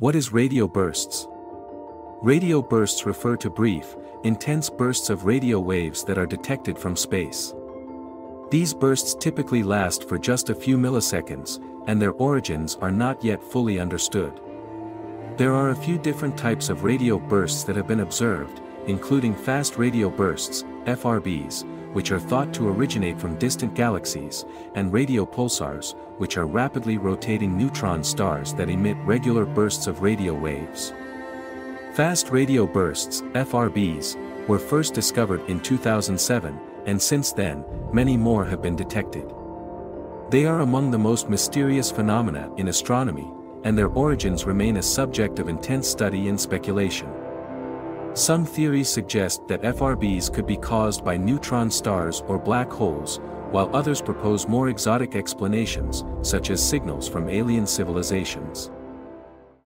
What is radio bursts? Radio bursts refer to brief, intense bursts of radio waves that are detected from space. These bursts typically last for just a few milliseconds, and their origins are not yet fully understood. There are a few different types of radio bursts that have been observed, including fast radio bursts, FRBs, which are thought to originate from distant galaxies, and radio pulsars, which are rapidly rotating neutron stars that emit regular bursts of radio waves. Fast radio bursts, FRBs, were first discovered in 2007, and since then, many more have been detected. They are among the most mysterious phenomena in astronomy, and their origins remain a subject of intense study and speculation. Some theories suggest that FRBs could be caused by neutron stars or black holes, while others propose more exotic explanations, such as signals from alien civilizations.